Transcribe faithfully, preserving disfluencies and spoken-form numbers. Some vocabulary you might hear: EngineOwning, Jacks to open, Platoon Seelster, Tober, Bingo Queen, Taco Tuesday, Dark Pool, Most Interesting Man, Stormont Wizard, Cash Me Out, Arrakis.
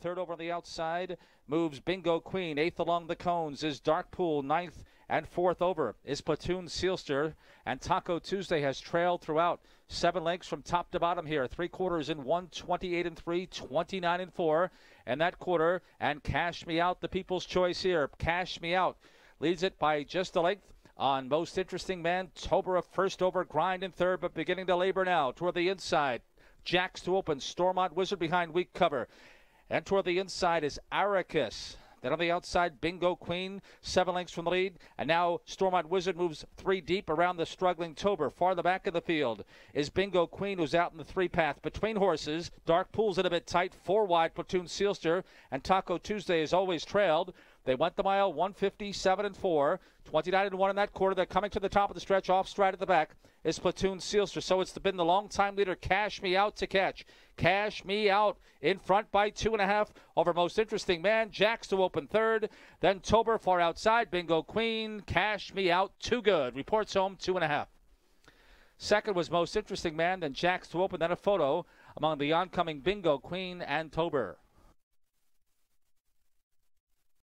Third over on the outside moves Bingo Queen. Eighth along the cones is Dark Pool. Ninth and fourth over is Platoon Seelster. And Taco Tuesday has trailed throughout. Seven lengths from top to bottom here. Three quarters in one, twenty-eight and three, twenty-nine and four. And that quarter, and Cash Me Out, the people's choice here. Cash Me Out leads it by just a length on Most Interesting Man. Tober first over, Grind in third, but beginning to labor now toward the inside. Jacks to Open, Stormont Wizard behind weak cover. And toward the inside is Arrakis. Then on the outside, Bingo Queen, seven lengths from the lead. And now Stormont Wizard moves three deep around the struggling Tober. Farther back of the field is Bingo Queen, who's out in the three path. Between horses, Dark Pool's in a bit tight. Four wide, Platoon Seelster. And Taco Tuesday is always trailed. They went the mile, one fifty-seven and four, twenty-nine and one in that quarter. They're coming to the top of the stretch. Off stride at the back is Platoon Seelster. So it's been the long-time leader, Cash Me Out, to catch. Cash Me Out in front by two and a half over Most Interesting Man. Jacks to Open third. Then Tober far outside. Bingo Queen. Cash Me Out, too good. Reports home, two and a half. Second was Most Interesting Man. Then Jacks to Open. Then a photo among the oncoming Bingo Queen and Tober.